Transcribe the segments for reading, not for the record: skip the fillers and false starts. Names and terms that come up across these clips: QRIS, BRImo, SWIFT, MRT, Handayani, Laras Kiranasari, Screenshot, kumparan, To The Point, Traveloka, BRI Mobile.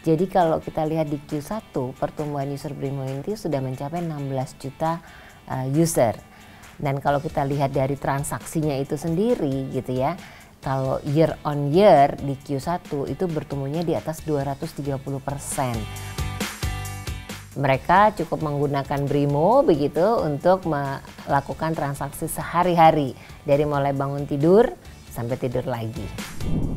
Jadi kalau kita lihat di Q1 pertumbuhan user BRImo ini sudah mencapai 16 juta user. Dan kalau kita lihat dari transaksinya itu sendiri gitu ya, kalau year on year di Q1 itu bertumbuhnya di atas 230%. Mereka cukup menggunakan BRImo begitu untuk melakukan transaksi sehari-hari dari mulai bangun tidur sampai tidur lagi.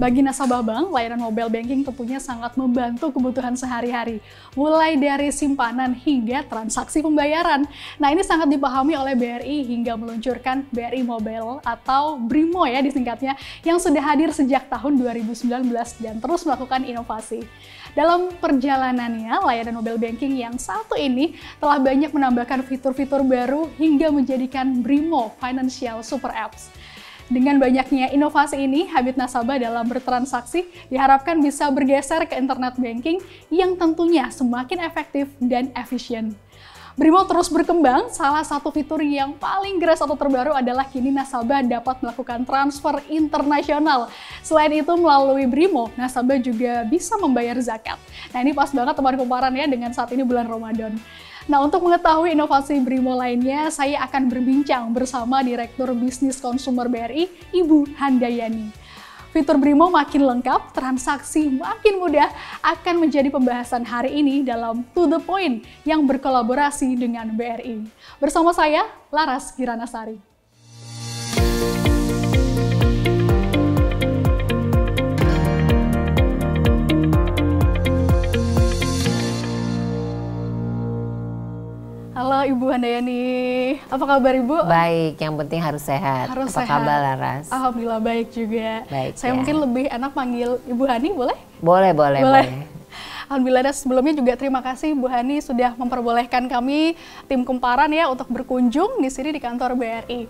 Bagi nasabah bank, layanan mobile banking tentunya sangat membantu kebutuhan sehari-hari, mulai dari simpanan hingga transaksi pembayaran. Nah, ini sangat dipahami oleh BRI hingga meluncurkan BRI Mobile atau BRImo ya disingkatnya, yang sudah hadir sejak tahun 2019 dan terus melakukan inovasi. Dalam perjalanannya, layanan mobile banking yang satu ini telah banyak menambahkan fitur-fitur baru hingga menjadikan BRImo Financial Super Apps. Dengan banyaknya inovasi ini, habit nasabah dalam bertransaksi diharapkan bisa bergeser ke internet banking yang tentunya semakin efektif dan efisien. BRImo terus berkembang, salah satu fitur yang paling geras atau terbaru adalah kini nasabah dapat melakukan transfer internasional. Selain itu melalui BRImo, nasabah juga bisa membayar zakat. Nah ini pas banget teman kumparan ya dengan saat ini bulan Ramadan. Nah, untuk mengetahui inovasi BRImo lainnya, saya akan berbincang bersama Direktur Bisnis Konsumer BRI, Ibu Handayani. Fitur BRImo makin lengkap, transaksi makin mudah, akan menjadi pembahasan hari ini dalam To The Point yang berkolaborasi dengan BRI. Bersama saya, Laras Kiranasari. Halo Ibu Handayani, apa kabar Ibu? Baik, yang penting harus sehat. Harus sehat. Apa kabar Laras? Alhamdulillah baik juga. Baik, saya ya. Mungkin lebih enak panggil Ibu Hani, boleh? Boleh. Alhamdulillah, dan sebelumnya juga terima kasih Bu Hani sudah memperbolehkan kami tim kumparan ya untuk berkunjung di sini di kantor BRI.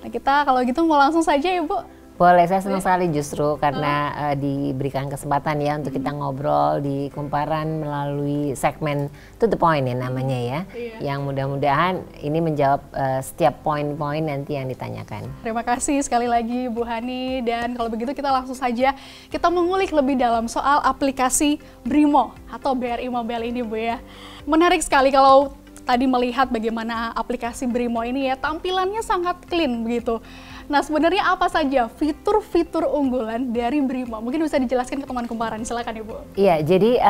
Nah kita kalau gitu mau langsung saja Ibu. Boleh, saya senang sekali justru karena diberikan kesempatan ya untuk kita ngobrol di kumparan melalui segmen To The Point ya namanya ya. Iya. Yang mudah-mudahan ini menjawab setiap poin-poin nanti yang ditanyakan. Terima kasih sekali lagi Bu Hani, dan kalau begitu kita langsung saja kita mengulik lebih dalam soal aplikasi BRImo atau BRI Mobile ini Bu ya. Menarik sekali kalau tadi melihat bagaimana aplikasi BRImo ini ya, tampilannya sangat clean begitu. Nah sebenarnya apa saja fitur-fitur unggulan dari BRImo? Mungkin bisa dijelaskan ke teman kumparan, silakan Ibu. Iya, jadi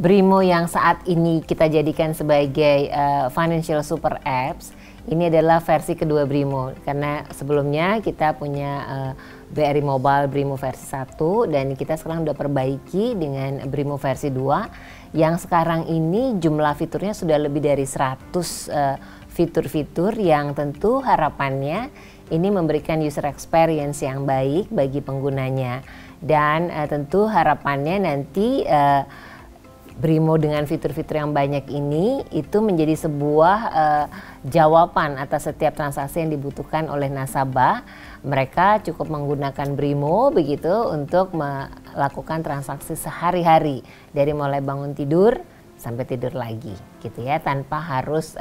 BRImo yang saat ini kita jadikan sebagai Financial Super Apps, ini adalah versi kedua BRImo. Karena sebelumnya kita punya BRI Mobile BRImo versi 1 dan kita sekarang udah perbaiki dengan BRImo versi 2. Yang sekarang ini jumlah fiturnya sudah lebih dari 100 fitur-fitur yang tentu harapannya ini memberikan user experience yang baik bagi penggunanya, dan tentu harapannya nanti BRImo dengan fitur-fitur yang banyak ini itu menjadi sebuah jawaban atas setiap transaksi yang dibutuhkan oleh nasabah. Mereka cukup menggunakan BRImo begitu untuk melakukan transaksi sehari-hari dari mulai bangun tidur sampai tidur lagi gitu ya, tanpa harus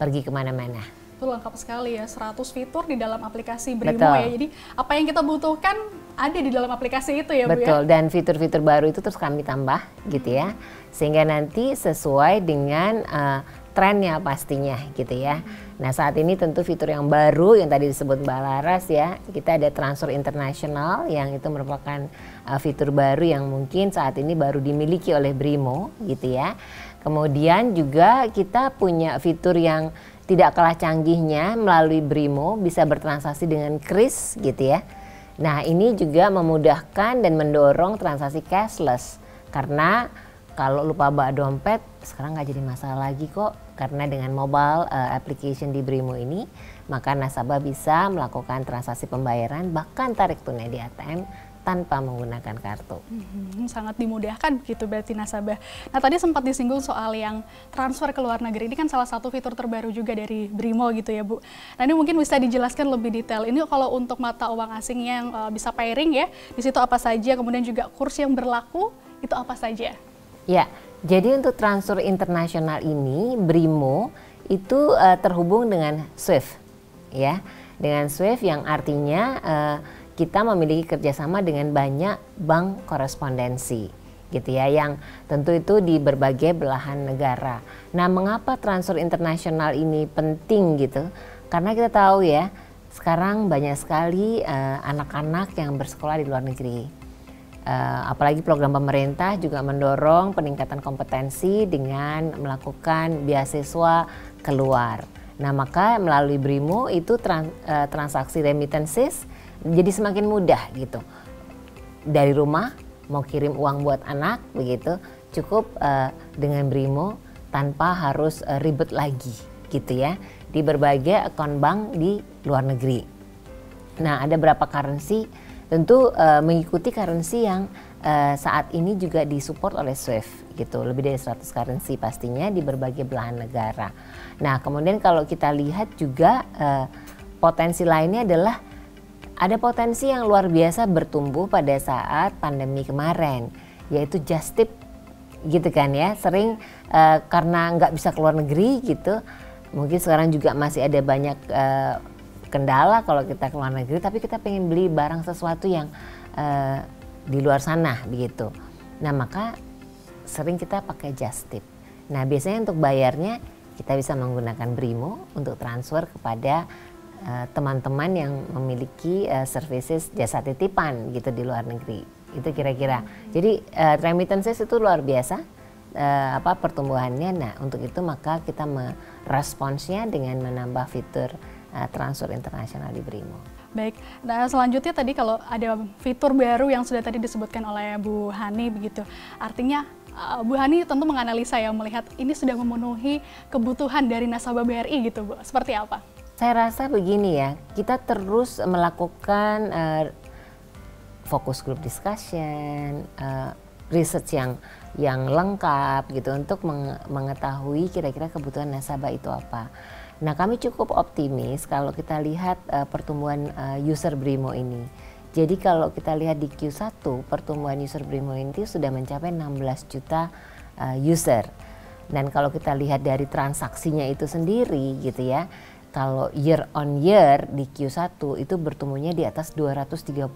pergi kemana-mana. Itu lengkap sekali ya, 100 fitur di dalam aplikasi BRImo. Betul. Ya, jadi apa yang kita butuhkan ada di dalam aplikasi itu ya Bu. Betul, ya? Dan fitur-fitur baru itu terus kami tambah gitu ya, sehingga nanti sesuai dengan trennya pastinya gitu ya. Nah saat ini tentu fitur yang baru yang tadi disebut Mbak Laras ya, kita ada transfer internasional yang itu merupakan fitur baru yang mungkin saat ini baru dimiliki oleh BRImo gitu ya. Kemudian juga kita punya fitur yang tidak kalah canggihnya, melalui BRImo bisa bertransaksi dengan QRIS gitu ya. Nah ini juga memudahkan dan mendorong transaksi cashless. Karena kalau lupa bawa dompet sekarang nggak jadi masalah lagi kok. Karena dengan mobile application di BRImo ini, maka nasabah bisa melakukan transaksi pembayaran bahkan tarik tunai di ATM tanpa menggunakan kartu. Sangat dimudahkan begitu berarti nasabah. Nah tadi sempat disinggung soal yang transfer ke luar negeri, ini kan salah satu fitur terbaru juga dari BRImo gitu ya Bu. Nah ini mungkin bisa dijelaskan lebih detail, ini kalau untuk mata uang asing yang bisa pairing ya, di situ apa saja, kemudian juga kurs yang berlaku itu apa saja? Ya, jadi untuk transfer internasional ini BRImo itu terhubung dengan SWIFT ya, dengan SWIFT yang artinya kita memiliki kerjasama dengan banyak bank korespondensi gitu ya, yang tentu itu di berbagai belahan negara. Nah, mengapa transfer internasional ini penting gitu? Karena kita tahu ya, sekarang banyak sekali anak-anak yang bersekolah di luar negeri. Apalagi program pemerintah juga mendorong peningkatan kompetensi dengan melakukan beasiswa keluar. Nah, maka melalui BRImo itu transaksi remittances jadi semakin mudah gitu. Dari rumah mau kirim uang buat anak begitu, cukup dengan BRImo tanpa harus ribet lagi gitu ya, di berbagai akun bank di luar negeri. Nah, ada berapa currency, tentu mengikuti currency yang saat ini juga disupport oleh SWIFT gitu, lebih dari 100 currency pastinya di berbagai belahan negara. Nah, kemudian kalau kita lihat juga potensi lainnya adalah ada potensi yang luar biasa bertumbuh pada saat pandemi kemarin, yaitu just tip gitu kan ya, sering karena nggak bisa keluar negeri gitu. Mungkin sekarang juga masih ada banyak kendala kalau kita keluar negeri, tapi kita pengen beli barang sesuatu yang di luar sana begitu. Nah, maka sering kita pakai just tip. Nah, biasanya untuk bayarnya kita bisa menggunakan BRImo untuk transfer kepada teman-teman yang memiliki services jasa titipan gitu di luar negeri. Itu kira-kira. Jadi remittances itu luar biasa pertumbuhannya. Nah, untuk itu maka kita meresponsnya dengan menambah fitur transfer internasional di BRImo. Baik, nah selanjutnya tadi kalau ada fitur baru yang sudah tadi disebutkan oleh Bu Hani begitu, artinya Bu Hani tentu menganalisa ya, melihat ini sudah memenuhi kebutuhan dari nasabah BRI gitu Bu, seperti apa? Saya rasa begini ya, kita terus melakukan focus group discussion, research yang lengkap gitu untuk mengetahui kira-kira kebutuhan nasabah itu apa. Nah, kami cukup optimis kalau kita lihat pertumbuhan user BRImo ini. Jadi kalau kita lihat di Q1, pertumbuhan user BRImo ini sudah mencapai 16 juta user. Dan kalau kita lihat dari transaksinya itu sendiri gitu ya, kalau year on year di Q1 itu bertumbuhnya di atas 230%.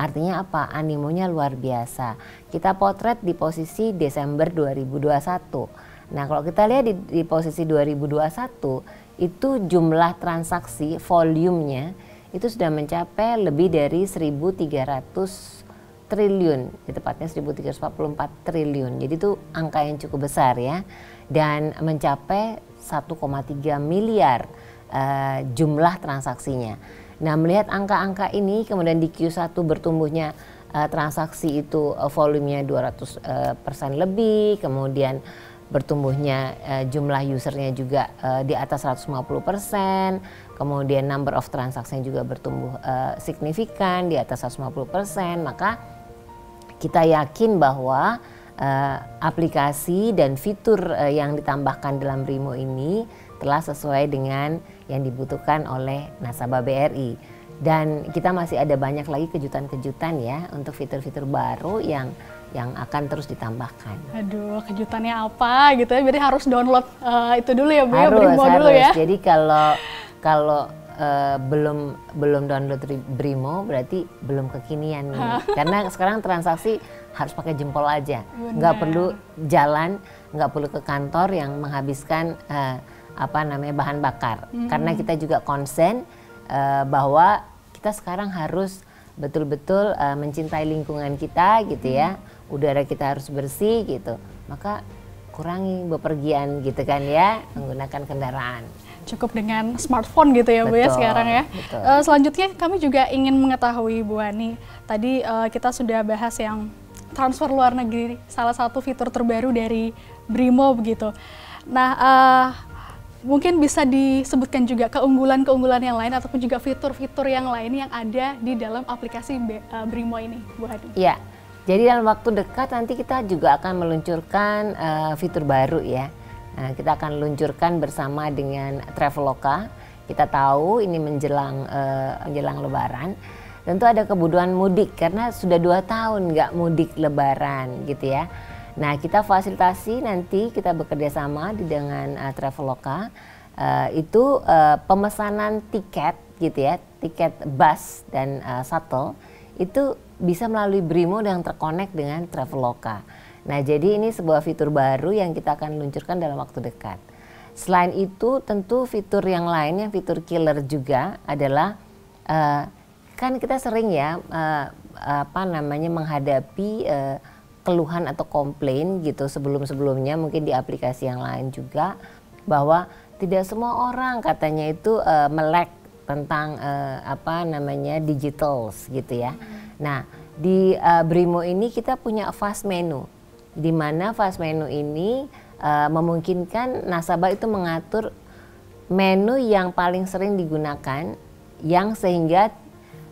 Artinya apa? Animonya luar biasa. Kita potret di posisi Desember 2021. Nah, kalau kita lihat di posisi 2021 itu jumlah transaksi volumenya itu sudah mencapai lebih dari 1.300 triliun, tepatnya 1.344 triliun. Jadi itu angka yang cukup besar ya, dan mencapai 1,3 miliar jumlah transaksinya. Nah, melihat angka-angka ini kemudian di Q1 bertumbuhnya transaksi itu volumenya 200% lebih, kemudian bertumbuhnya jumlah usernya juga di atas 150%, kemudian number of transaction juga bertumbuh signifikan di atas 150%, maka kita yakin bahwa aplikasi dan fitur yang ditambahkan dalam BRImo ini telah sesuai dengan yang dibutuhkan oleh nasabah BRI. Dan kita masih ada banyak lagi kejutan-kejutan ya untuk fitur-fitur baru yang akan terus ditambahkan. Aduh, kejutannya apa gitu ya? Jadi harus download itu dulu ya Bu, BRImo dulu ya. Jadi kalau belum download BRImo berarti belum kekinian nih. Karena sekarang transaksi harus pakai jempol aja. Nggak perlu jalan, nggak perlu ke kantor yang menghabiskan bahan bakar. Karena kita juga konsen bahwa kita sekarang harus betul-betul mencintai lingkungan kita gitu ya. Udara kita harus bersih gitu, maka kurangi bepergian gitu kan ya, menggunakan kendaraan. Cukup dengan smartphone gitu ya, betul, Bu ya sekarang ya. Selanjutnya kami juga ingin mengetahui Bu Hani, tadi kita sudah bahas yang transfer luar negeri, salah satu fitur terbaru dari BRImo begitu. Nah, mungkin bisa disebutkan juga keunggulan-keunggulan yang lain ataupun juga fitur-fitur yang lain yang ada di dalam aplikasi BRImo ini, Bu Hani. Iya. Jadi dalam waktu dekat nanti kita juga akan meluncurkan fitur baru ya. Kita akan luncurkan bersama dengan Traveloka. Kita tahu ini menjelang Lebaran. Tentu ada kebutuhan mudik karena sudah 2 tahun nggak mudik Lebaran gitu ya. Nah, kita fasilitasi nanti kita bekerja sama dengan Traveloka. Pemesanan tiket gitu ya, tiket bus dan shuttle itu bisa melalui BRImo yang terkonek dengan Traveloka. Nah, jadi ini sebuah fitur baru yang kita akan luncurkan dalam waktu dekat. Selain itu, tentu fitur yang lain yang fitur killer juga adalah kan kita sering ya menghadapi keluhan atau komplain gitu sebelum-sebelumnya mungkin di aplikasi yang lain juga, bahwa tidak semua orang katanya itu melek tentang digitals gitu ya. Nah, di BRImo ini kita punya fast menu, di mana fast menu ini memungkinkan nasabah itu mengatur menu yang paling sering digunakan, yang sehingga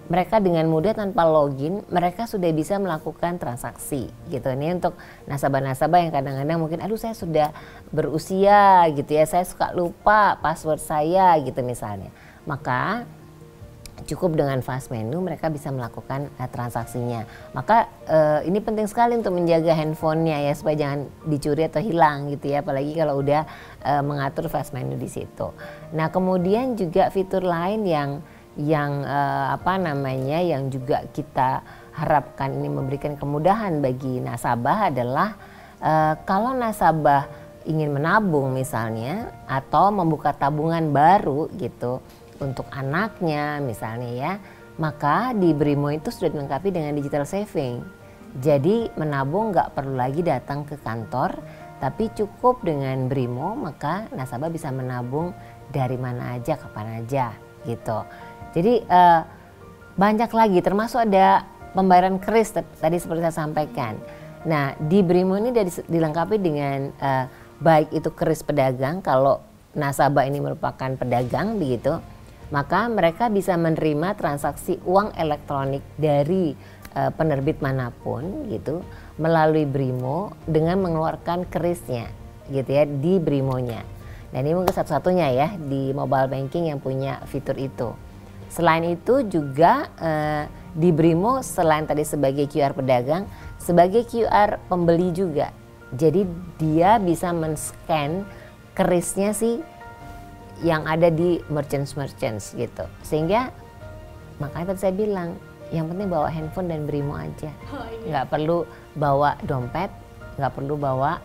mereka dengan mudah tanpa login mereka sudah bisa melakukan transaksi gitu. Ini untuk nasabah-nasabah yang kadang-kadang mungkin aduh saya sudah berusia gitu ya, saya suka lupa password saya gitu misalnya. Maka cukup dengan fast menu mereka bisa melakukan transaksinya. Maka ini penting sekali untuk menjaga handphonenya ya supaya jangan dicuri atau hilang gitu ya, apalagi kalau udah mengatur fast menu di situ. Nah, kemudian juga fitur lain yang juga kita harapkan ini memberikan kemudahan bagi nasabah adalah kalau nasabah ingin menabung misalnya atau membuka tabungan baru gitu untuk anaknya misalnya ya, maka di BRImo itu sudah dilengkapi dengan digital saving. Jadi menabung nggak perlu lagi datang ke kantor, tapi cukup dengan BRImo maka nasabah bisa menabung dari mana aja kapan aja gitu. Jadi banyak lagi, termasuk ada pembayaran QRIS tadi seperti saya sampaikan. Nah, di BRImo ini dilengkapi dengan baik itu QRIS pedagang, kalau nasabah ini merupakan pedagang begitu, maka mereka bisa menerima transaksi uang elektronik dari penerbit manapun gitu melalui BRImo dengan mengeluarkan QRIS-nya gitu ya di BRImo-nya. Dan ini mungkin satu-satunya ya di mobile banking yang punya fitur itu. Selain itu juga di BRImo selain tadi sebagai QR pedagang, sebagai QR pembeli juga. Jadi dia bisa men-scan QRIS-nya sih yang ada di merchants gitu. Sehingga makanya tadi saya bilang yang penting bawa handphone dan BRImo aja. Nggak perlu bawa dompet, nggak perlu bawa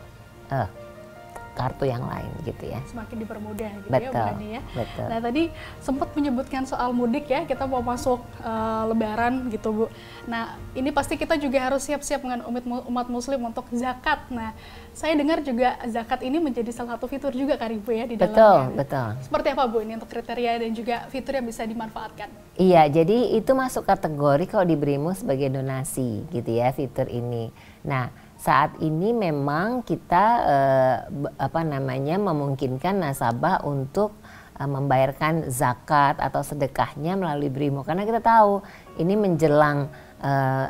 kartu yang lain gitu ya. Semakin dipermudah gitu. Betul, ya Bu Ani ya. Betul. Nah, tadi sempat menyebutkan soal mudik ya, kita mau masuk lebaran gitu Bu. Nah, ini pasti kita juga harus siap-siap dengan umat muslim untuk zakat. Nah, saya dengar juga zakat ini menjadi salah satu fitur juga kan Ibu ya di dalamnya. Betul, betul. Seperti apa Bu ini untuk kriteria dan juga fitur yang bisa dimanfaatkan? Iya, jadi itu masuk kategori kalau di BRImo sebagai donasi gitu ya fitur ini. Nah, saat ini memang kita memungkinkan nasabah untuk membayarkan zakat atau sedekahnya melalui BRImo, karena kita tahu ini menjelang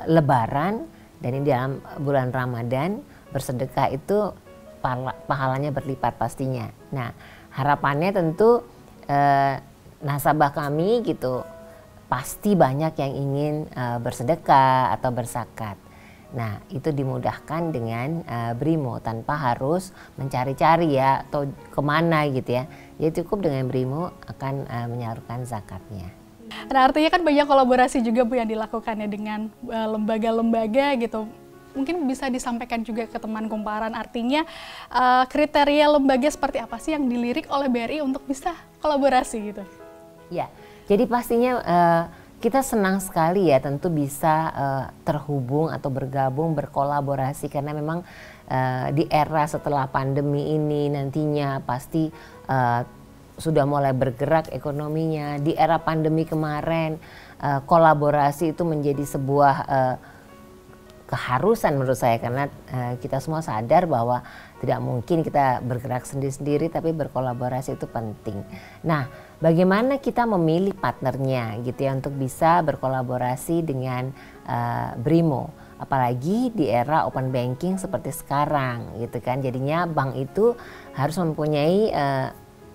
Lebaran dan ini dalam bulan Ramadan bersedekah itu pahalanya berlipat pastinya. Nah, harapannya tentu nasabah kami gitu pasti banyak yang ingin bersedekah atau berzakat. Nah, itu dimudahkan dengan BRImo tanpa harus mencari-cari ya atau kemana gitu ya. Jadi cukup dengan BRImo akan menyalurkan zakatnya. Nah, artinya kan banyak kolaborasi juga Bu yang dilakukannya dengan lembaga-lembaga gitu. Mungkin bisa disampaikan juga ke teman kumparan, artinya kriteria lembaga seperti apa sih yang dilirik oleh BRI untuk bisa kolaborasi gitu. Ya, jadi pastinya kita senang sekali ya tentu bisa terhubung atau bergabung, berkolaborasi, karena memang di era setelah pandemi ini nantinya pasti sudah mulai bergerak ekonominya. Di era pandemi kemarin kolaborasi itu menjadi sebuah keharusan menurut saya, karena kita semua sadar bahwa tidak mungkin kita bergerak sendiri-sendiri, tapi berkolaborasi itu penting. Nah, bagaimana kita memilih partnernya gitu ya untuk bisa berkolaborasi dengan BRImo, apalagi di era open banking seperti sekarang gitu kan. Jadinya bank itu harus mempunyai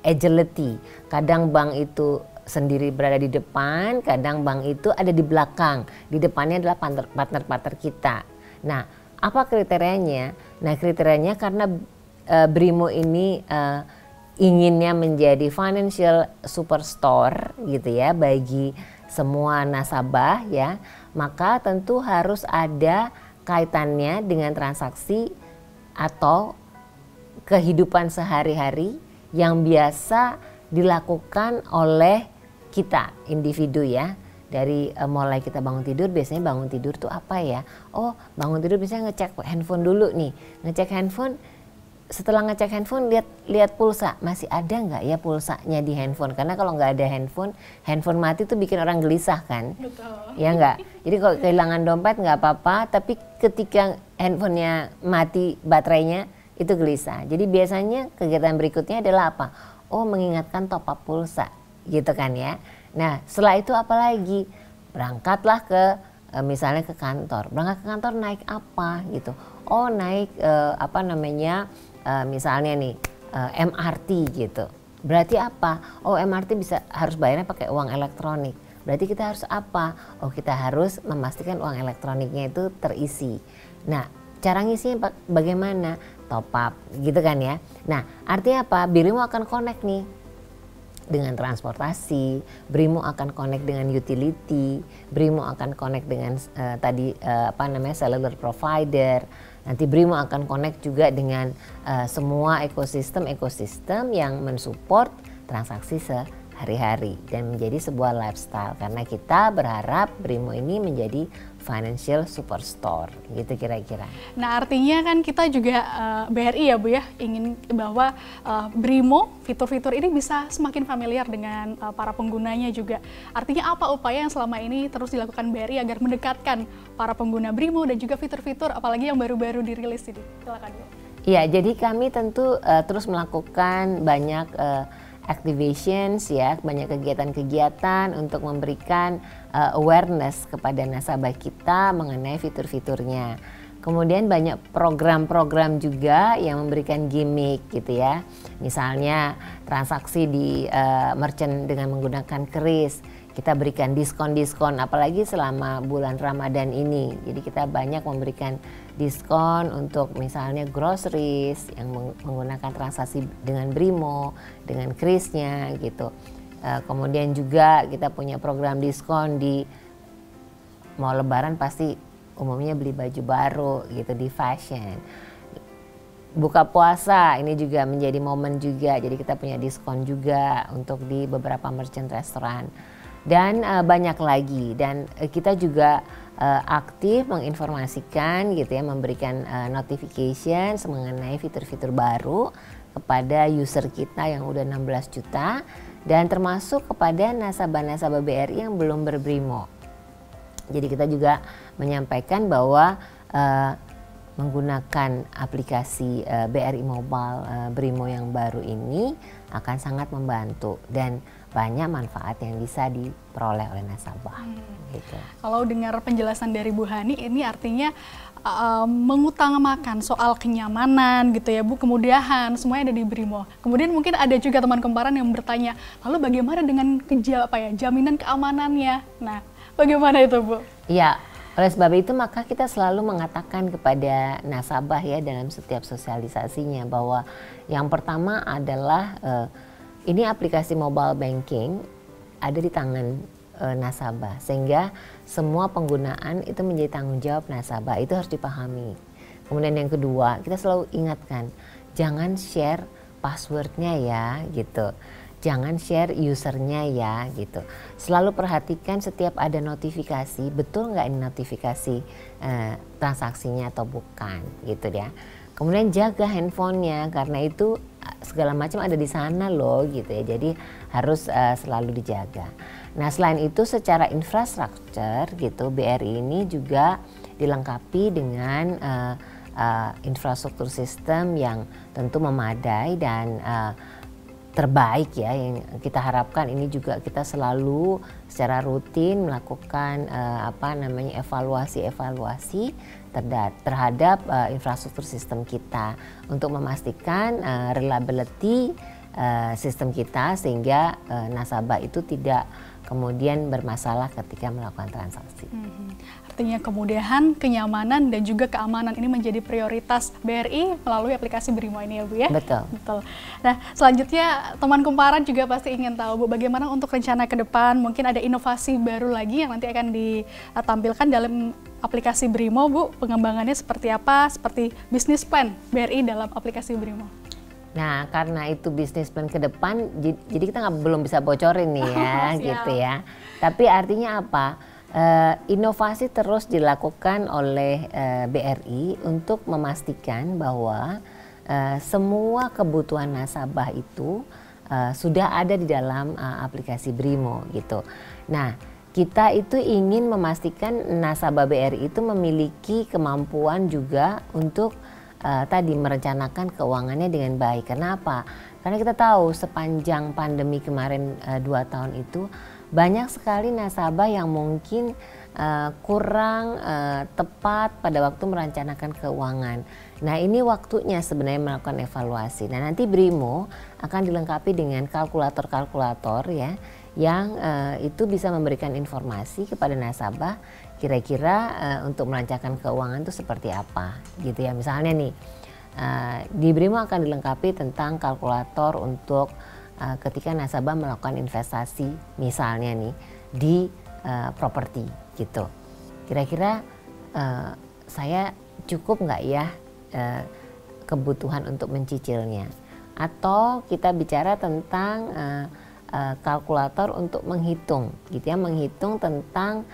agility. Kadang bank itu sendiri berada di depan, kadang bank itu ada di belakang. Di depannya adalah partner-partner kita. Nah, apa kriterianya? Nah, kriterianya karena BRImo ini inginnya menjadi financial superstore gitu ya bagi semua nasabah ya, maka tentu harus ada kaitannya dengan transaksi atau kehidupan sehari-hari yang biasa dilakukan oleh kita individu ya. Dari mulai kita bangun tidur, biasanya bangun tidur tuh apa ya? Oh, bangun tidur biasanya ngecek handphone dulu nih. Ngecek handphone, setelah ngecek handphone lihat pulsa, masih ada nggak ya pulsanya di handphone? Karena kalau nggak ada handphone mati tuh bikin orang gelisah kan? Betul. Ya nggak? Jadi kalau kehilangan dompet nggak apa-apa, tapi ketika handphonenya mati baterainya itu gelisah. Jadi biasanya kegiatan berikutnya adalah apa? Oh, mengingatkan top up pulsa gitu kan ya. Nah, setelah itu apa lagi? Berangkatlah ke misalnya ke kantor. Berangkat ke kantor naik apa gitu? Oh, naik misalnya nih MRT gitu. Berarti apa? Oh, MRT harus bayarnya pakai uang elektronik. Berarti kita harus apa? Oh, kita harus memastikan uang elektroniknya itu terisi. Nah, cara ngisinya bagaimana? Top up gitu kan ya. Nah, artinya apa? BRImo akan connect nih dengan transportasi, BRImo akan connect dengan utility, BRImo akan connect dengan cellular provider. Nanti BRImo akan connect juga dengan semua ekosistem yang mensupport transaksi sehari-hari dan menjadi sebuah lifestyle. Karena kita berharap BRImo ini menjadi financial superstore, gitu kira-kira. Nah, artinya kan kita juga BRI ya Bu ya, ingin bahwa BRImo fitur-fitur ini bisa semakin familiar dengan para penggunanya juga. Artinya apa upaya yang selama ini terus dilakukan BRI agar mendekatkan para pengguna BRImo dan juga fitur-fitur apalagi yang baru-baru dirilis ini? Silakan Bu. Iya, jadi kami tentu terus melakukan banyak activations ya, banyak kegiatan-kegiatan untuk memberikan awareness kepada nasabah kita mengenai fitur-fiturnya. Kemudian banyak program-program juga yang memberikan gimmick gitu ya. Misalnya transaksi di merchant dengan menggunakan QRIS, kita berikan diskon-diskon apalagi selama bulan Ramadan ini. Jadi kita banyak memberikan diskon untuk misalnya groceries yang menggunakan transaksi dengan BRImo, dengan QRIS-nya gitu. Kemudian juga kita punya program diskon di mau lebaran pasti umumnya beli baju baru gitu di fashion. Buka puasa ini juga menjadi momen juga, jadi kita punya diskon juga untuk di beberapa merchant restoran. Dan banyak lagi, dan kita juga aktif menginformasikan gitu ya, memberikan notification mengenai fitur-fitur baru kepada user kita yang udah 16 juta dan termasuk kepada nasabah-nasabah BRI yang belum berBRImo. Jadi kita juga menyampaikan bahwa menggunakan aplikasi BRI Mobile BRImo yang baru ini akan sangat membantu dan banyak manfaat yang bisa diperoleh oleh nasabah. Gitu. Kalau dengar penjelasan dari Bu Hani, ini artinya mengutamakan soal kenyamanan gitu ya Bu, kemudahan semuanya ada di BRImo. Kemudian mungkin ada juga teman kumparan yang bertanya, lalu bagaimana dengan jaminan keamanannya? Nah, bagaimana itu Bu? Ya, oleh sebab itu maka kita selalu mengatakan kepada nasabah ya dalam setiap sosialisasinya bahwa yang pertama adalah ini aplikasi mobile banking ada di tangan nasabah, sehingga semua penggunaan itu menjadi tanggung jawab nasabah, itu harus dipahami. Kemudian yang kedua, kita selalu ingatkan jangan share passwordnya ya gitu. Jangan share usernya ya gitu. Selalu perhatikan setiap ada notifikasi, betul nggak ini notifikasi transaksinya atau bukan gitu ya. Kemudian jaga handphonenya karena itu segala macam ada di sana loh gitu ya. Jadi harus selalu dijaga. Nah selain itu secara infrastruktur gitu BRI ini juga dilengkapi dengan infrastruktur sistem yang tentu memadai dan terbaik ya, yang kita harapkan ini juga kita selalu secara rutin melakukan evaluasi terhadap infrastruktur sistem kita untuk memastikan reliability sistem kita sehingga nasabah itu tidak kemudian bermasalah ketika melakukan transaksi. Artinya kemudahan, kenyamanan, dan juga keamanan ini menjadi prioritas BRI melalui aplikasi BRImo ini ya Bu ya? Betul. Betul. Nah selanjutnya teman kumparan juga pasti ingin tahu Bu, bagaimana untuk rencana ke depan, mungkin ada inovasi baru lagi yang nanti akan ditampilkan dalam aplikasi BRImo Bu, pengembangannya seperti apa, seperti bisnis plan BRI dalam aplikasi BRImo? Nah karena itu bisnis plan ke depan, jadi kita belum bisa bocorin nih ya gitu ya. Tapi artinya apa? Inovasi terus dilakukan oleh BRI untuk memastikan bahwa semua kebutuhan nasabah itu sudah ada di dalam aplikasi BRImo gitu. Nah, kita itu ingin memastikan nasabah BRI itu memiliki kemampuan juga untuk tadi merencanakan keuangannya dengan baik. Kenapa? Karena kita tahu sepanjang pandemi kemarin 2 tahun itu banyak sekali nasabah yang mungkin kurang tepat pada waktu merencanakan keuangan. Nah ini waktunya sebenarnya melakukan evaluasi. Nah nanti BRImo akan dilengkapi dengan kalkulator-kalkulator ya, yang itu bisa memberikan informasi kepada nasabah kira-kira untuk merencanakan keuangan itu seperti apa gitu ya. Misalnya nih di BRImo akan dilengkapi tentang kalkulator untuk ketika nasabah melakukan investasi misalnya nih di properti gitu, kira-kira saya cukup nggak ya kebutuhan untuk mencicilnya, atau kita bicara tentang kalkulator untuk menghitung gitu ya, menghitung tentang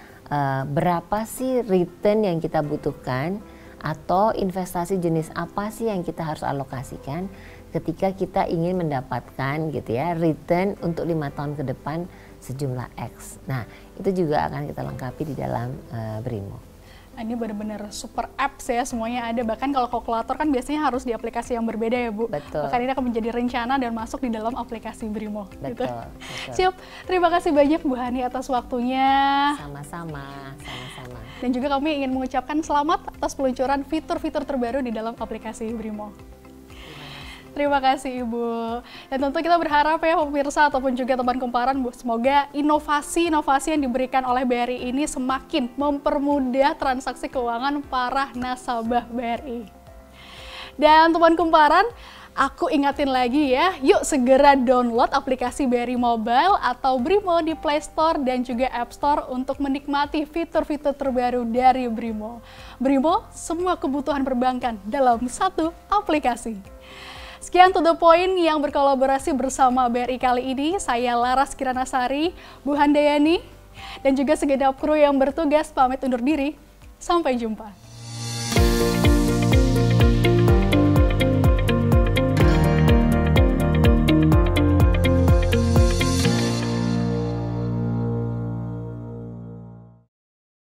berapa sih return yang kita butuhkan atau investasi jenis apa sih yang kita harus alokasikan ketika kita ingin mendapatkan gitu ya return untuk 5 tahun ke depan sejumlah X. Nah itu juga akan kita lengkapi di dalam BRImo. Ini benar-benar super apps ya, semuanya ada. Bahkan kalau kalkulator kan biasanya harus di aplikasi yang berbeda ya Bu. Betul. Bahkan ini akan menjadi rencana dan masuk di dalam aplikasi BRImo. Betul, gitu. Betul. Siap, terima kasih banyak Bu Hani atas waktunya. Sama-sama. Dan juga kami ingin mengucapkan selamat atas peluncuran fitur-fitur terbaru di dalam aplikasi BRImo. Terima kasih Ibu. Dan tentu kita berharap ya pemirsa ataupun juga teman kumparan, semoga inovasi-inovasi yang diberikan oleh BRI ini semakin mempermudah transaksi keuangan para nasabah BRI. Dan teman kumparan, aku ingatin lagi ya, yuk segera download aplikasi BRI Mobile atau BRImo di Play Store dan juga App Store untuk menikmati fitur-fitur terbaru dari BRImo. BRImo, semua kebutuhan perbankan dalam satu aplikasi. Sekian To The Point yang berkolaborasi bersama BRI kali ini. Saya Laras Kiranasari, Bu Handayani, dan juga segenap kru yang bertugas pamit undur diri. Sampai jumpa.